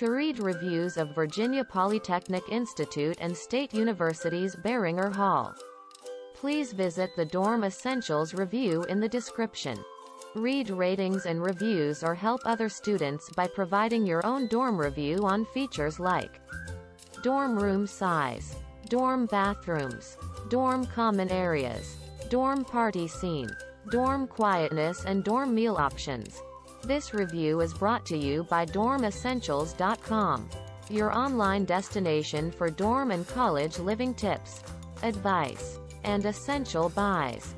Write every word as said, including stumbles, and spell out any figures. to read reviews of Virginia Polytechnic Institute and State University's Barringer Hall. Please visit the Dorm Essentials Review in the description. Read ratings and reviews or help other students by providing your own dorm review on features like dorm room size, dorm bathrooms, dorm common areas, dorm party scene, dorm quietness, and dorm meal options. This review is brought to you by Dorm Essentials dot com, your online destination for dorm and college living tips, advice, and essential buys.